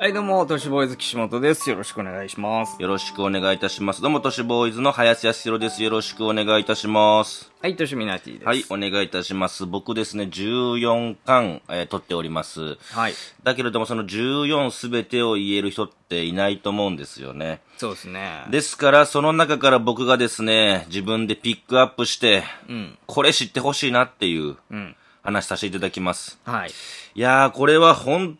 はいどうも、都市ボーイズ岸本です。よろしくお願いします。よろしくお願いいたします。どうも、都市ボーイズの林康弘です。よろしくお願いいたします。はい、都市ミナティです。はい、お願いいたします。僕ですね、14巻、取っております。はい。だけれども、その14すべてを言える人っていないと思うんですよね。そうですね。ですから、その中から僕がですね、自分でピックアップして、うん、これ知ってほしいなっていう、話させていただきます。はい。いやー、これは本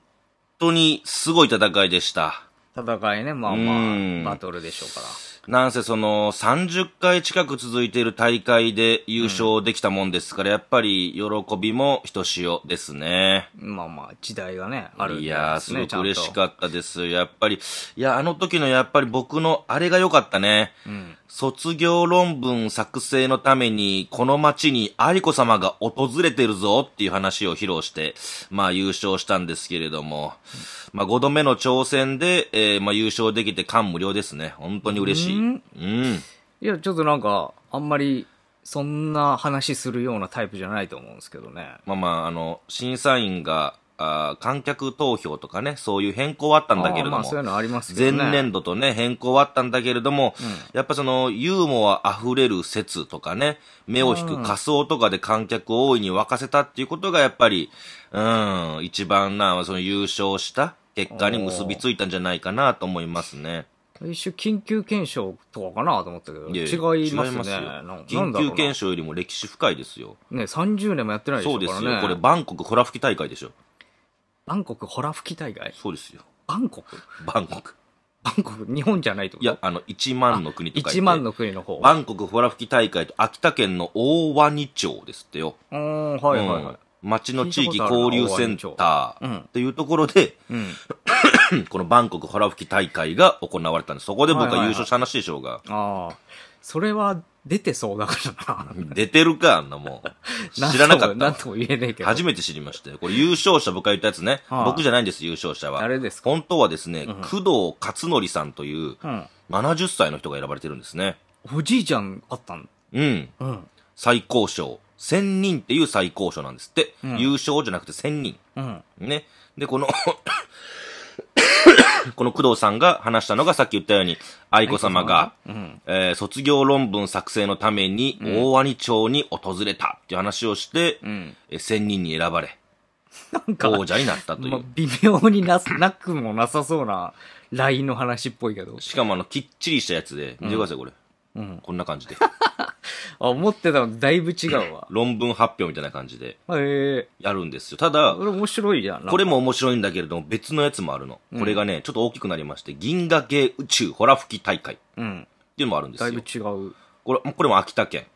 当にすごい戦いでした。戦いね、まあまあ、バトルでしょうから。なんせその、30回近く続いている大会で優勝できたもんですから、やっぱり喜びもひとしおですね。まあまあ、時代がね、あるんですね。いやー、すごく嬉しかったです。やっぱり、いや、あの時のやっぱり僕のあれが良かったね。うん、卒業論文作成のために、この町に愛子様が訪れてるぞっていう話を披露して、まあ優勝したんですけれども、まあ5度目の挑戦で、まあ優勝できて感無量ですね。本当に嬉しい。うん、いやちょっとなんかあんまりそんな話するようなタイプじゃないと思うんですけどね。まあまあ、あの審査員が観客投票とかね、そういう変更はあったんだけれども、前年度とね変更はあったんだけれども、うん、やっぱそのユーモアあふれる説とかね、目を引く仮装とかで観客を大いに沸かせたっていうことがやっぱり、うん、一番なその優勝した結果に結びついたんじゃないかなと思いますね。一種緊急検証とかかなと思ったけど、違いますね。緊急検証よりも歴史深いですよ。ね、30年もやってないでしょからね。そうですよ。これ、バンコクホラ吹き大会でしょ。バンコクホラ吹き大会？そうですよ。バンコク？バンコク。バンコク、日本じゃないってこと？いや、1万の国とか。1万の国の方。バンコクホラ吹き大会と秋田県の大鰐町ですってよ。はいはいはい。町の地域交流センターっていうところで、このバンコクホラ吹き大会が行われたんです。そこで僕は優勝した話でしょうが。ああ。それは出てそうだからな。出てるか、あんなもん。知らなかった。なんとも言えねえけど。初めて知りましたよ。これ優勝者、僕が言ったやつね。僕じゃないんです、優勝者は。あれですか？本当はですね、工藤勝則さんという、70歳の人が選ばれてるんですね。おじいちゃんあったん？うん。最高賞。1000人っていう最高賞なんですって。優勝じゃなくて1000人。ね。で、この工藤さんが話したのがさっき言ったように、愛子様が、卒業論文作成のために大鰐町に訪れたっていう話をして、1000人に選ばれ、王者になったという。微妙になくもなさそうなラインの話っぽいけど。しかもきっちりしたやつで、見てください、これ。こんな感じで。思ってたのだいぶ違うわ。論文発表みたいな感じでやるんですよ。ただ、これも面白いんだけれども、別のやつもあるの。これがね、ちょっと大きくなりまして、銀河系宇宙ホラ吹き大会っていうのもあるんですよ。だいぶ違う。これも秋田県。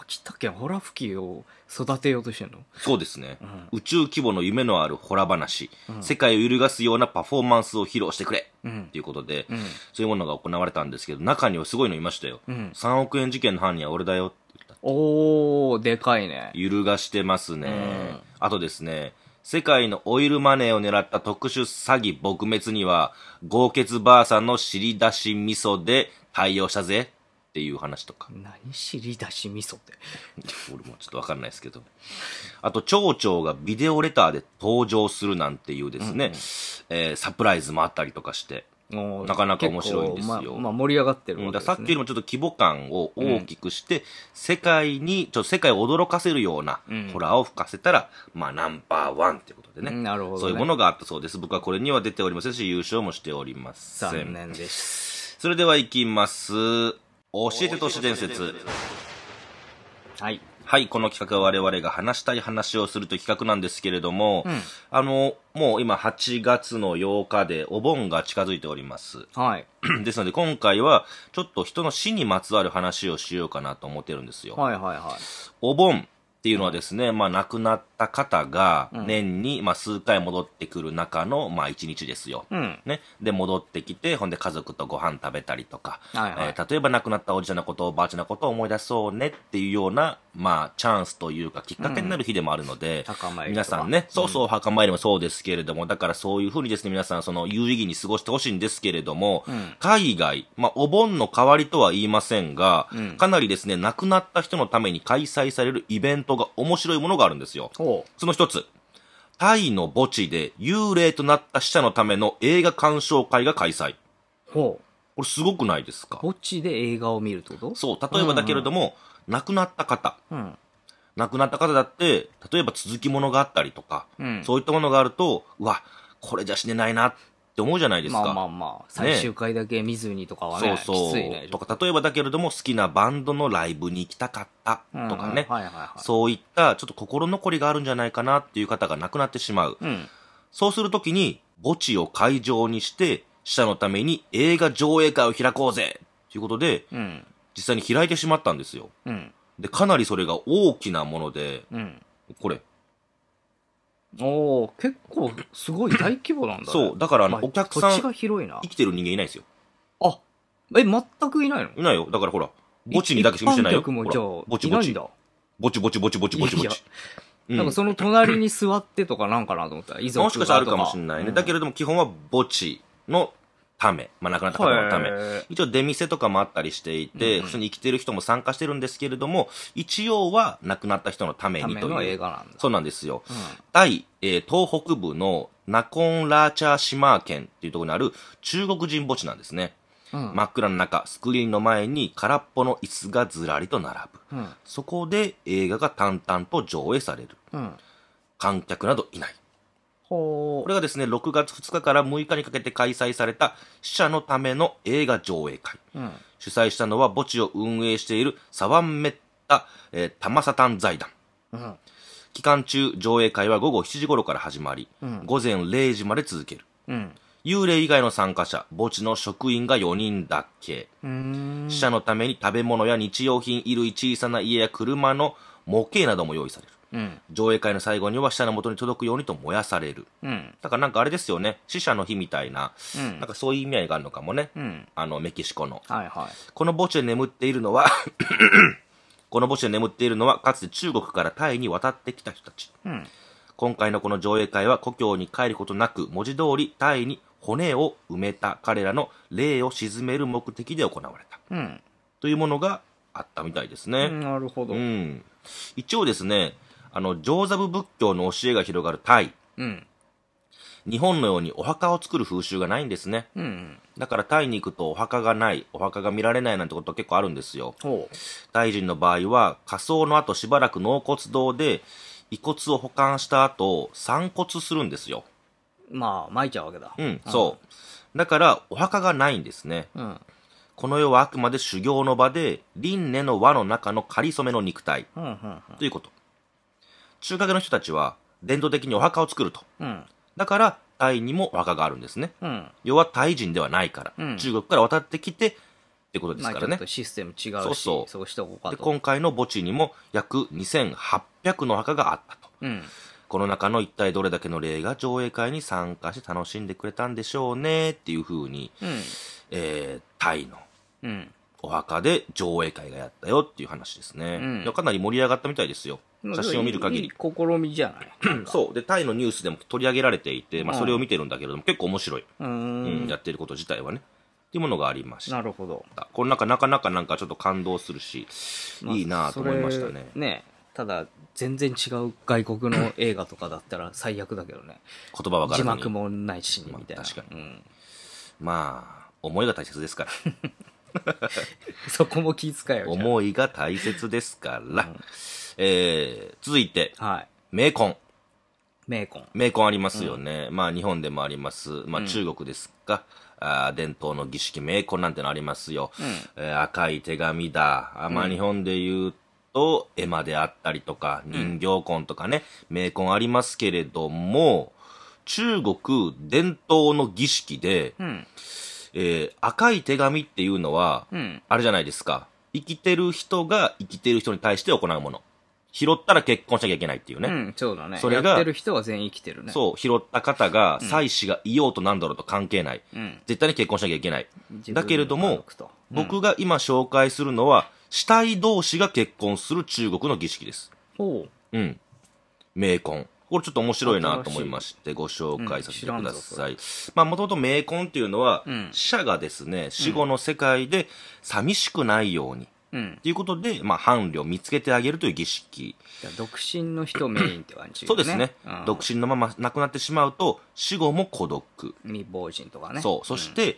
秋田県、ホラ吹きを育てようとしてるの？そうですね。宇宙規模の夢のあるホラ話、世界を揺るがすようなパフォーマンスを披露してくれっていうことで、そういうものが行われたんですけど、中にはすごいのいましたよ。3億円事件の犯人は俺だよって言った。おー、でかいね。揺るがしてますね。あとですね、世界のオイルマネーを狙った特殊詐欺撲滅には、豪傑ばあさんの尻出し味噌で対応したぜ。っていう話とか。何尻出し味噌って。俺もちょっとわかんないですけど。あと、町長がビデオレターで登場するなんていうですね、サプライズもあったりとかして、なかなか面白いんですよ。まあ盛り上がってるわけですね。さっきよりもちょっと規模感を大きくして、世界を驚かせるようなホラーを吹かせたら、まあナンバーワンってことでね。なるほどね。そういうものがあったそうです。僕はこれには出ておりませんし、優勝もしておりません。残念です。それでは行きます。教えて都市伝説。はい。はい、この企画は我々が話したい話をするという企画なんですけれども、もう今8月の8日でお盆が近づいております。はい。ですので今回はちょっと人の死にまつわる話をしようかなと思ってるんですよ。はいはいはい。お盆っていうのはですね、まあ亡くなった方が年に数回戻ってくる中の1日ですよ。ね。で、戻ってきて、ほんで家族とご飯食べたりとか、例えば亡くなったおじちゃんのこと、おばあちゃんのことを思い出そうねっていうような、まあチャンスというかきっかけになる日でもあるので、皆さんね、そうそう、墓参りもそうですけれども、だからそういうふうにですね、皆さんその有意義に過ごしてほしいんですけれども、海外、まあお盆の代わりとは言いませんが、かなりですね、亡くなった人のために開催されるイベントが面白いものがあるんですよ。その一つ、タイの墓地で幽霊となった死者のための映画鑑賞会が開催。ほう。これすごくないですか？墓地で映画を見るってこと？そう、例えばだけれども、亡くなった方。うん。亡くなった方だって、例えば続きものがあったりとか、うん、そういったものがあると、うわ、これじゃ死ねないなって思うじゃないですか。まあまあまあ、最終回だけ見ずにとかはね、そうそうきついね。とか、例えばだけれども、好きなバンドのライブに行きたかったとかね、そういったちょっと心残りがあるんじゃないかなっていう方が亡くなってしまう。うん、そうするときに、墓地を会場にして、死者のために映画上映会を開こうぜということで、うん、実際に開いてしまったんですよ。うんで、かなりそれが大きなもので、うん、これ。おー、結構すごい大規模なんだね。そう、だからお客さん、生きてる人間いないですよ。あ、え、全くいないの？いないよ。だからほら、墓地にだけしか見せないよ。ほら、墓地、墓地。墓地、墓地、墓地、墓地、墓地、墓地。なんかその隣に座ってとかなんかなと思ったら、いざもしかしたらあるかもしれないね。だけれども基本は墓地のため、まあ、亡くなった方のため。一応出店とかもあったりしていて、普通に生きてる人も参加してるんですけれども、一応は亡くなった人のためにという。映画なんだ。そうなんですよ。うん、タイ、東北部のナコンラーチャーシマー県っていうところにある中国人墓地なんですね。うん、真っ暗の中、スクリーンの前に空っぽの椅子がずらりと並ぶ。うん、そこで映画が淡々と上映される。うん、観客などいない。これがですね、6月2日から6日にかけて開催された死者のための映画上映会。うん、主催したのは墓地を運営しているサワンメッタ、タマサタン財団。うん、期間中、上映会は午後7時頃から始まり、うん、午前0時まで続ける。うん、幽霊以外の参加者、墓地の職員が4人だけ。死者のために食べ物や日用品、衣類、小さな家や車の模型なども用意される。うん、上映会の最後には死者の元に届くようにと燃やされる。うん、だからなんかあれですよね、死者の日みたいな、うん、なんかそういう意味合いがあるのかもね。うん、メキシコの。はいはい、この墓地で眠っているのは、この墓地で眠っているのは、かつて中国からタイに渡ってきた人たち。うん、今回のこの上映会は故郷に帰ることなく、文字通りタイに骨を埋めた彼らの霊を鎮める目的で行われた。うん、というものがあったみたいですね。うん、なるほど。うん、一応ですね、上座部仏教の教えが広がるタイ、うん、日本のようにお墓を作る風習がないんですね。うんうん、だからタイに行くとお墓がない、お墓が見られないなんてこと結構あるんですよ。タイ人の場合は火葬の後しばらく納骨堂で遺骨を保管した後散骨するんですよ。まあ撒いちゃうわけだ。うん、そう。だからお墓がないんですね。うん、この世はあくまで修行の場で輪廻の輪の中の仮染めの肉体、ということ。中華系の人たちは伝統的にお墓を作ると。うん、だからタイにもお墓があるんですね。うん、要はタイ人ではないから、うん、中国から渡ってきてってことですからね。まあちょっとシステム違うし、そうしておこうかと。で、今回の墓地にも約2800の墓があったと。うん、この中の一体どれだけの霊が上映会に参加して楽しんでくれたんでしょうねっていうふうに、うん、タイの、うん、お墓で上映会がやったよっていう話ですね。うん、かなり盛り上がったみたいですよ。写真を見る限り。いい試みじゃないそう。で、タイのニュースでも取り上げられていて、まあ、それを見てるんだけれども、結構面白い。やってること自体はね。っていうものがありました。なるほど。これなかなんかちょっと感動するし、いいなと思いましたね。ね。ただ、全然違う外国の映画とかだったら最悪だけどね。言葉わからない。字幕もないし、みたいな。確かに。まあ、思いが大切ですから。そこも気遣えよ。思いが大切ですから。続いて、名婚。名婚。名婚ありますよね。まあ日本でもあります。まあ中国ですか。伝統の儀式、名婚なんてのありますよ。赤い手紙だ。まあ日本で言うと、絵馬であったりとか、人形婚とかね、名婚ありますけれども、中国伝統の儀式で、赤い手紙っていうのは、あれじゃないですか。生きてる人が生きてる人に対して行うもの。拾ったら結婚しなきゃいけないっていうね。うん、そうだね。それが、やってる人は全員生きてるね。そう、拾った方が、妻子がいようとなんだろうと関係ない。うん、絶対に結婚しなきゃいけない。だけれども、僕が今紹介するのは、死体同士が結婚する中国の儀式です。ほう。うん。冥婚。これちょっと面白いなと思いまして、ご紹介させてください。まあ、もともと冥婚っていうのは、死者がですね、死後の世界で寂しくないように、っていうことで、まあ、伴侶を見つけてあげるという儀式。独身の人メインって感じ、ね、そうですね、うん、独身のまま亡くなってしまうと死後も孤独、未亡人とかね。そう、そして、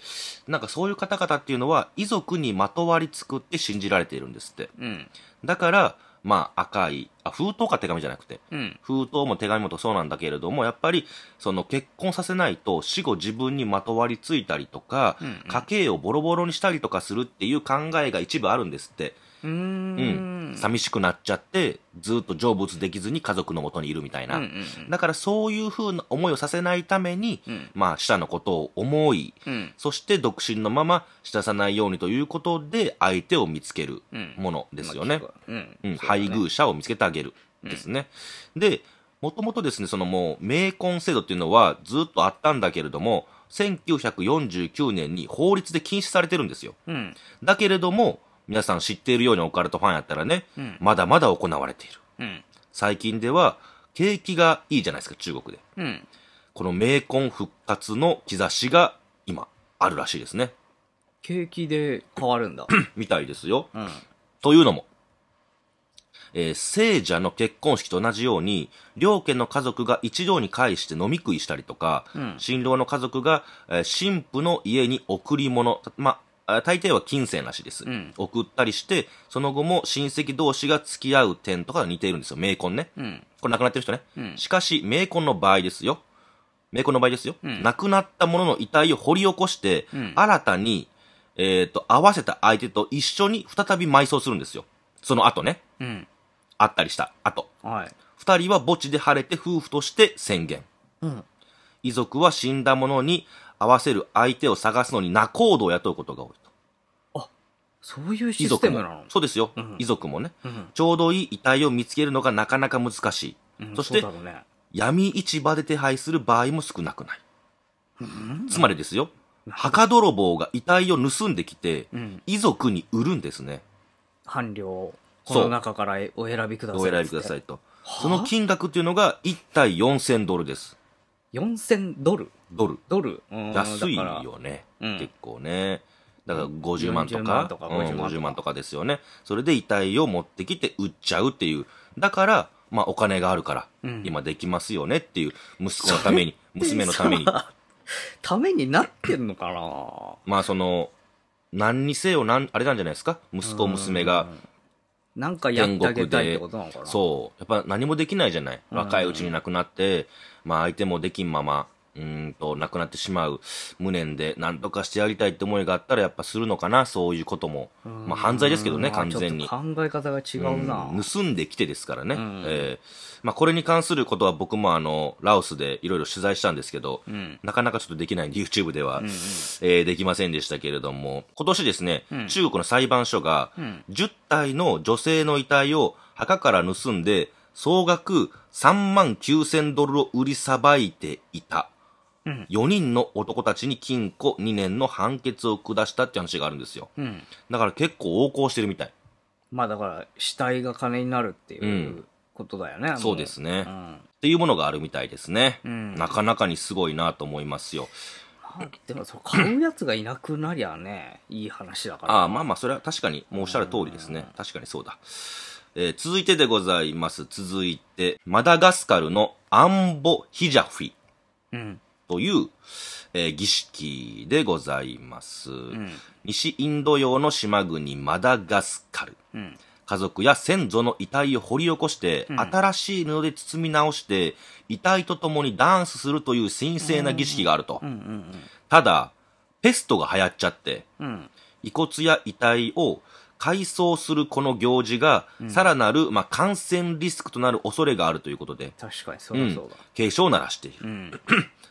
うん、なんかそういう方々っていうのは遺族にまとわりつくって信じられているんですって、うん、だからまあ、赤い封筒か手紙じゃなくて、うん、封筒も手紙もそうなんだけれども、やっぱりその結婚させないと死後自分にまとわりついたりとか、うんうん、家計をボロボロにしたりとかするっていう考えが一部あるんですって。うん、寂しくなっちゃってずっと成仏できずに家族のもとにいるみたいな、うんうんうん、だからそういうふうな思いをさせないために、うん、まあ死者のことを思い、うん、そして独身のまま死なさないようにということで相手を見つけるものですよね、うんうん、配偶者を見つけてあげるですね、うん、でもともとですね、そのもう冥婚制度っていうのはずっとあったんだけれども、1949年に法律で禁止されてるんですよ、うん、だけれども皆さん知っているようにオカルトファンやったらね、うん、まだまだ行われている、うん、最近では景気がいいじゃないですか、中国で、うん、この冥婚復活の兆しが今あるらしいですね。景気で変わるんだみたいですよ、うん、というのも、聖者の結婚式と同じように両家の家族が一堂に会して飲み食いしたりとか、うん、新郎の家族が、新婦の家に贈り物、まあ大抵は金銭らしいです、うん、送ったりして、その後も親戚同士が付き合う点とかが似ているんですよ、冥婚ね、うん、これ亡くなってる人ね、うん、しかし冥婚の場合ですよ、うん、亡くなった者の遺体を掘り起こして、うん、新たに、合わせた相手と一緒に再び埋葬するんですよ、その後ね、うん、会ったりした後、はい、2人は墓地で晴れて夫婦として宣言、うん、遺族は死んだ者に合わせる相手を探すのに仲人を雇うことが多いと。あ、そういうシステムなの？そうですよ、うん、遺族もね、うん、ちょうどいい遺体を見つけるのがなかなか難しい、うん、そしてそうだろうね、闇市場で手配する場合も少なくない、うん、つまりですよ、墓泥棒が遺体を盗んできて、うん、遺族に売るんですね。伴侶をこの中からお選びください、お選びくださいと。その金額っていうのが1対4000ドルです。4000ドル、安いよね、うん、結構ね。だから50万とか、50万とかですよね。それで遺体を持ってきて売っちゃうっていう。だから、まあ、お金があるから、うん、今できますよねっていう、息子のために、娘のために。ためになってんのかな。まあその何にせよ、あれなんじゃないですか、息子娘が。なんかやってあげたいってことなのかな。そう、やっぱ何もできないじゃない。若いうちに亡くなって、まあ相手もできんまま。亡くなってしまう無念で、何とかしてやりたいって思いがあったらやっぱするのかな、そういうことも。まあ犯罪ですけどね、完全に。考え方が違うな。盗んできてですからね。まあこれに関することは僕もラオスでいろいろ取材したんですけど、うん、なかなかちょっとできないんで YouTube では、うんうん、できませんでしたけれども、今年ですね、うん、中国の裁判所が、うん、10体の女性の遺体を墓から盗んで、総額$39,000を売りさばいていた。うん、4人の男たちに禁錮2年の判決を下したって話があるんですよ、うん、だから結構横行してるみたい。まあだから死体が金になるっていうことだよね、うん、そうですね、うん、っていうものがあるみたいですね、うん、なかなかにすごいなと思いますよ、まあ、でもそ買うやつがいなくなりゃねいい話だから、ね、ああまあまあそれは確かにもうおっしゃる通りですね、うん、確かにそうだ、続いてでございます。続いてマダガスカルのアンボヒジャフィ、うん、という、儀式でございます、うん、西インド洋の島国マダガスカル、うん、家族や先祖の遺体を掘り起こして、うん、新しい布で包み直して遺体とともにダンスするという神聖な儀式があると、うんうんうんうん、ただペストが流行っちゃって、うん、遺骨や遺体を改葬するこの行事がさらなる、うん、まあ、感染リスクとなる恐れがあるということで、確かにそうだそうだ、うん、警鐘を鳴らしている、うん、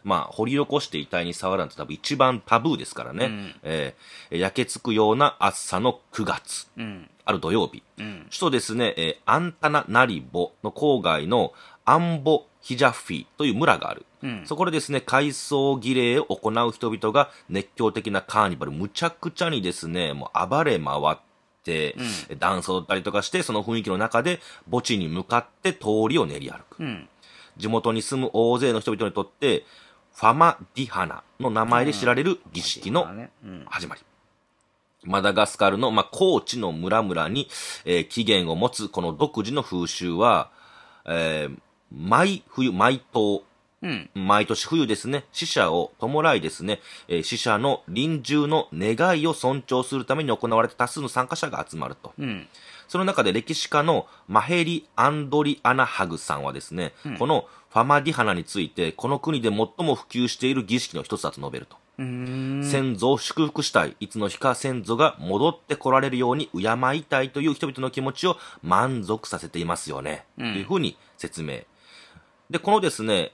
まあ、掘り起こして遺体に触らんと多分一番タブーですからね、うん、焼けつくような暑さの9月、うん、ある土曜日、うん、首都ですね、アンタナナリボの郊外のアンボヒジャフィという村がある、うん、そこでですね改葬儀礼を行う人々が熱狂的なカーニバル、むちゃくちゃにですねもう暴れ回って、うん、ダンスを踊ったりとかして、その雰囲気の中で墓地に向かって通りを練り歩く、うん、地元に住む大勢の人々にとってファマディハナの名前で知られる儀式の始まり、うん、マダガスカルの、高地の村々に、起源を持つこの独自の風習は、毎冬、毎年冬ですね、死者を弔いですね、死者の臨終の願いを尊重するために行われた多数の参加者が集まると。その中で歴史家のマヘリ・アンドリアナハグさんはですね、このファマディハナについて、この国で最も普及している儀式の一つだと述べると。先祖を祝福したい、いつの日か先祖が戻ってこられるように敬いたいという人々の気持ちを満足させていますよね、というふうに説明。で、このですね、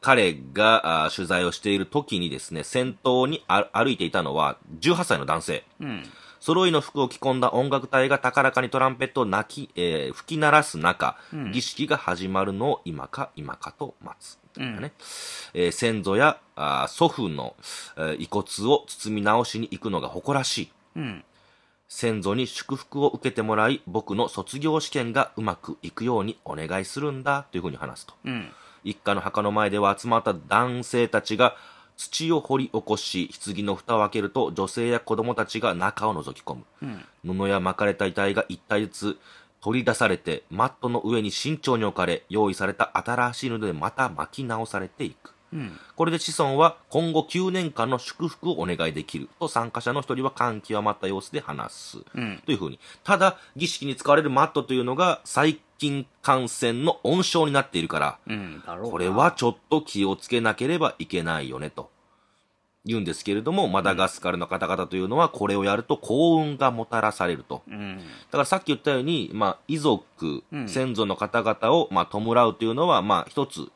彼が取材をしている時にですね、先頭に歩いていたのは18歳の男性。揃いの服を着込んだ音楽隊が高らかにトランペットを吹き鳴らす中、儀式が始まるのを今か今かと待つ。先祖や祖父の、遺骨を包み直しに行くのが誇らしい。先祖に祝福を受けてもらい、僕の卒業試験がうまくいくようにお願いするんだ、というふうに話すと。一家の墓の前では集まった男性たちが土を掘り起こし、棺の蓋を開けると女性や子供たちが中を覗き込む。布や巻かれた遺体が一体ずつ取り出されて、マットの上に慎重に置かれ、用意された新しい布でまた巻き直されていく。これで子孫は今後9年間の祝福をお願いできると参加者の一人は感極まった様子で話す、というふうに。ただ、儀式に使われるマットというのが細菌感染の温床になっているから、これはちょっと気をつけなければいけないよねと言うんですけれども、マダガスカルの方々というのはこれをやると幸運がもたらされると。だからさっき言ったように、遺族、先祖の方々を弔うというのは一つ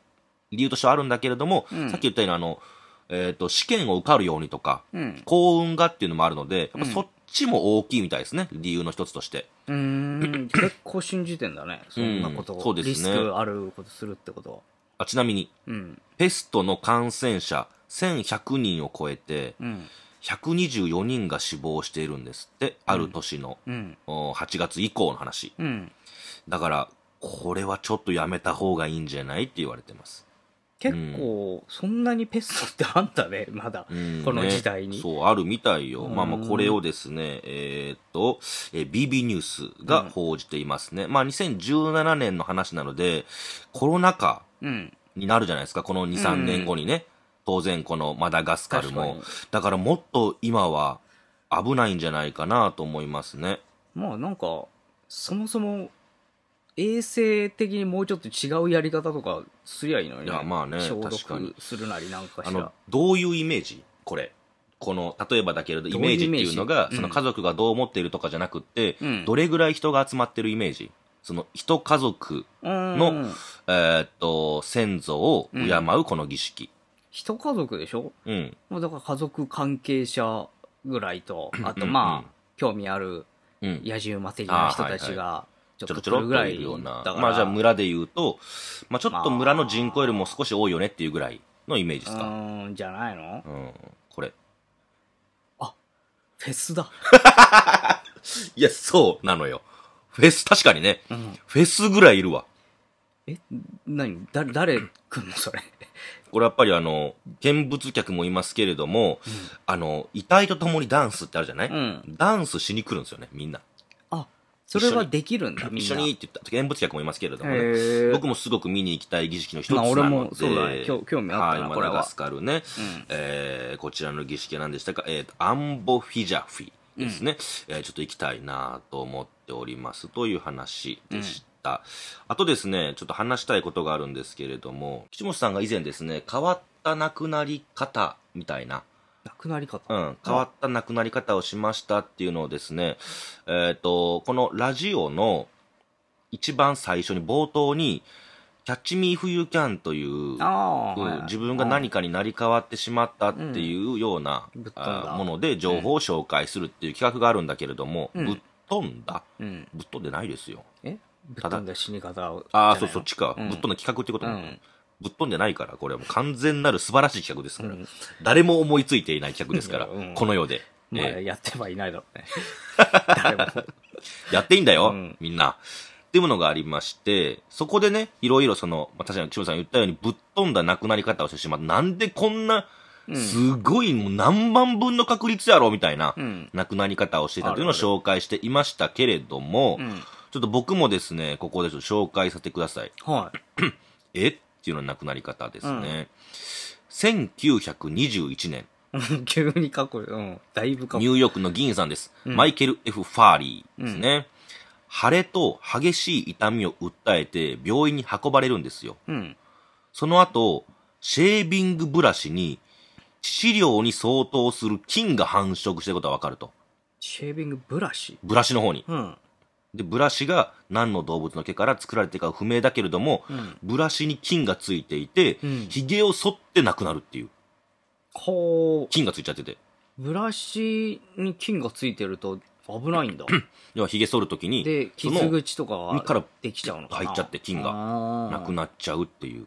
理由としてはあるんだけれども、さっき言ったように試験を受かるようにとか、幸運がっていうのもあるので、やっぱそっちも大きいみたいですね、理由の一つとして。結構信じてんだね、そんなことを、リスクあることするってことは。ちなみに、ペストの感染者1100人を超えて、124人が死亡しているんですって、ある年の8月以降の話。だから、これはちょっとやめた方がいいんじゃないって言われてます。結構、そんなにペストってあんだね、まだ、この時代に。そう、あるみたいよ。これをですね、BB ニュースが報じていますね。2017年の話なので、コロナ禍になるじゃないですか、この2、3年後にね。当然、このマダガスカルも。だから、もっと今は危ないんじゃないかなと思いますね。そもそも、衛生的にもうちょっと違うやり方とかすりゃいいのにね。消毒するなりなんかしら。どういうイメージこれ。例えばだけれど、イメージっていうのが、その家族がどう思っているとかじゃなくって、どれぐらい人が集まってるイメージ。その一家族の、先祖を敬うこの儀式。一家族でしょ？だから家族関係者ぐらいと、あと興味ある野次馬的な人たちが、ちょろちょろっといるような。じゃあ村で言うと、ちょっと村の人口よりも少し多いよねっていうぐらいのイメージですか。じゃないの？これ。フェスだ。いや、そうなのよ。フェス、確かにね。フェスぐらいいるわ。誰来んのそれ。これやっぱり見物客もいますけれども、遺体と共にダンスってあるじゃない？ダンスしに来るんですよね、みんな。それはできるんだ、みんな。一緒にって言った見物客もいますけれどもね。僕もすごく見に行きたい儀式の一つなので。俺もそうだね。興味あったな、これは。マダガスカルね。こちらの儀式は何でしたか？アンボフィジャフィですね。ちょっと行きたいなと思っております。という話でした。あとですね、ちょっと話したいことがあるんですけれども、岸本さんが以前ですね、変わった亡くなり方みたいな。変わった亡くなり方をしましたっていうのをですね、このラジオの一番最初に冒頭に、キャッチミーフユーキャンという、自分が何かになり変わってしまったっていうようなもので情報を紹介するっていう企画があるんだけれども、ぶっ飛んだ。ぶっ飛んでないですよ。ぶっ飛んだ死に方を。そっちか。ぶっ飛んだ企画ってことも。ぶっ飛んでないから、これはもう完全なる素晴らしい企画ですから。誰も思いついていない企画ですから、この世で。やってはいないだろうね。誰も。やっていいんだよ、みんな。っていうものがありまして、そこでね、いろいろ確かに岸本さん言ったように、ぶっ飛んだ亡くなり方をしてしまった。なんでこんなすごいもう何万分の確率やろみたいな亡くなり方をしていたというのを紹介していましたけれども、ちょっと僕もですね、ここでちょっと紹介させてください。はい。えっていうのは亡くなり方ですね。1921年。急に過去、だいぶ過去。ニューヨークの議員さんです。マイケル F. ファーリーですね。腫れと激しい痛みを訴えて病院に運ばれるんですよ。その後、シェービングブラシに致死量に相当する菌が繁殖していることがわかると。シェービングブラシ？ブラシの方に。で、ブラシが何の動物の毛から作られているか不明だけれども、ブラシに菌がついていて、髭を剃ってなくなるっていう。菌がついちゃってて。ブラシに菌がついてると危ないんだ。要は髭剃るときに、で、傷口とかからできちゃうのかな。入っちゃって菌がなくなっちゃうっていう。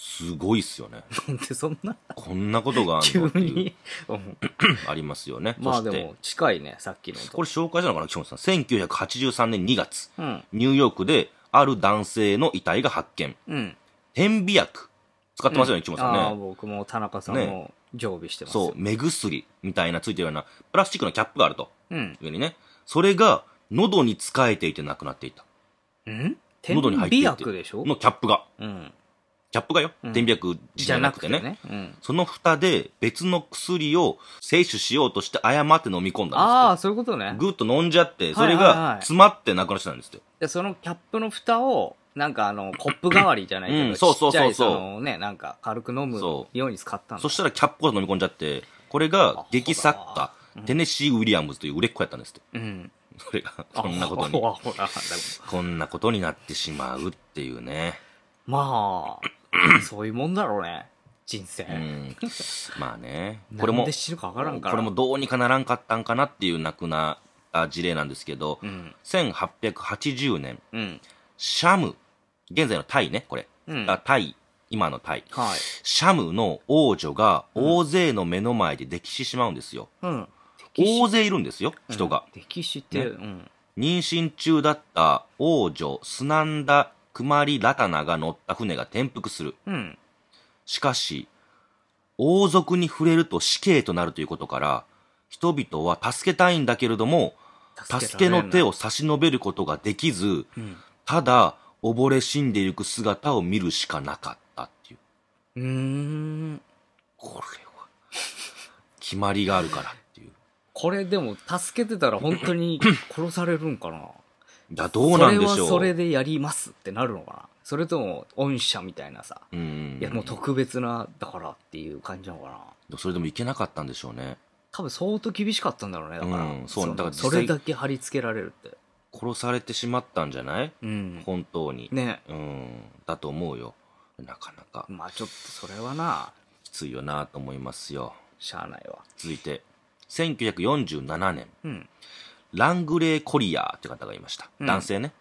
すごいっすよね。なんでそんなこんなことがあるのっていうありますよね。まあでも近いね、さっきの。これ紹介したのかな、岸本さん。1983年2月、ニューヨークである男性の遺体が発見。点鼻薬。使ってますよね、岸本さんね。ああ、僕も田中さんも常備してます。そう、目薬みたいなついてるようなプラスチックのキャップがあると。上にね。それが喉に使えていてなくなっていた。喉に入っていて。点鼻薬でしょのキャップが。キャップがよ、点鼻薬じゃなくてね、その蓋で別の薬を摂取しようとして誤って飲み込んだんですって。ああ、そういうことね。ぐっと飲んじゃって、それが詰まってなくなっちゃったんですって。で、そのキャップの蓋を、なんかコップ代わりじゃないけど、ちっちゃいね、なんか軽く飲むように使ったんだ。そしたらキャップを飲み込んじゃって、これが劇作家、テネシー・ウィリアムズという売れっ子やったんですって。それが、こんなことに、こんなことになってしまうっていうね。まあ、そういうもんだろうね、人生。まあね。これも、これもどうにかならんかったんかなっていう亡くなった事例なんですけど、1880年、シャム、現在のタイね、これ。タイ、今のタイ。シャムの王女が大勢の目の前で溺死しまうんですよ。大勢いるんですよ、人が。溺死って、妊娠中だった王女、スナンダ・クマリ・ラタナが乗った船が転覆する。しかし、王族に触れると死刑となるということから、人々は助けたいんだけれども、助けの手を差し伸べることができず、ただ、溺れ死んでいく姿を見るしかなかったっていう。これは、決まりがあるからっていう。これでも、助けてたら本当に殺されるんかな。どうなんでしょう。それはそれでやりますってなるのかな。それとも恩赦みたいなさ、いやもう特別なだからっていう感じなのかな。それでもいけなかったんでしょうね。多分相当厳しかったんだろうね。だから、それだけ貼り付けられるって。殺されてしまったんじゃない？本当にね。だと思うよ。なかなか。まあちょっとそれはな、きついよなと思いますよ。しゃあないわ。続いて1947年。ラングレー・コリアーって方がいました。男性ね。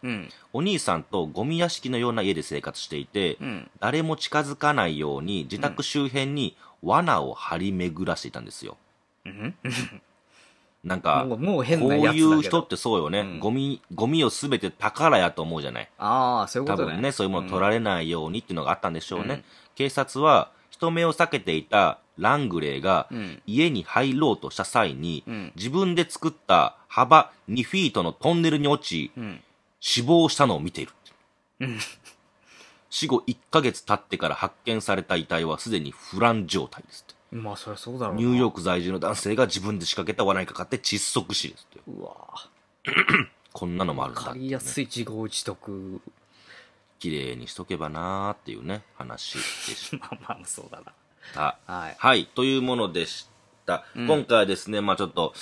お兄さんとゴミ屋敷のような家で生活していて、誰も近づかないように自宅周辺に罠を張り巡らしていたんですよ。なんか、こういう人ってそうよね。ゴミをすべて宝やと思うじゃない。ああ、そういうことね。多分ね、そういうもの取られないようにっていうのがあったんでしょうね。警察は人目を避けていたラングレーが家に入ろうとした際に、自分で作った幅2フィートのトンネルに落ち、死亡したのを見ている。死後1ヶ月経ってから発見された遺体はすでに腐乱状態ですって。まあそりゃそうだろうな。ニューヨーク在住の男性が自分で仕掛けた罠にかかって窒息死ですって。うわこんなのもあるんだってね。わかりやすい自業自得。綺麗にしとけばなーっていうね、話でした。まあまあそうだな。はい、というものでした。今回はですね、まあちょっと、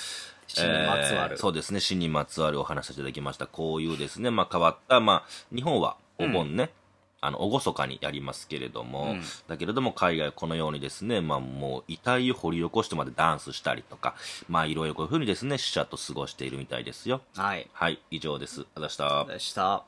死にまつわる。そうですね、死にまつわるお話をいただきました。こういうですね、まあ変わった、まあ日本はお盆ね、厳かにやりますけれども、だけれども海外はこのようにですね、まあもう遺体を掘り起こしてまでダンスしたりとか、まあいろいろこういうふうにですね、死者と過ごしているみたいですよ。はい。以上です。ありがとうございました。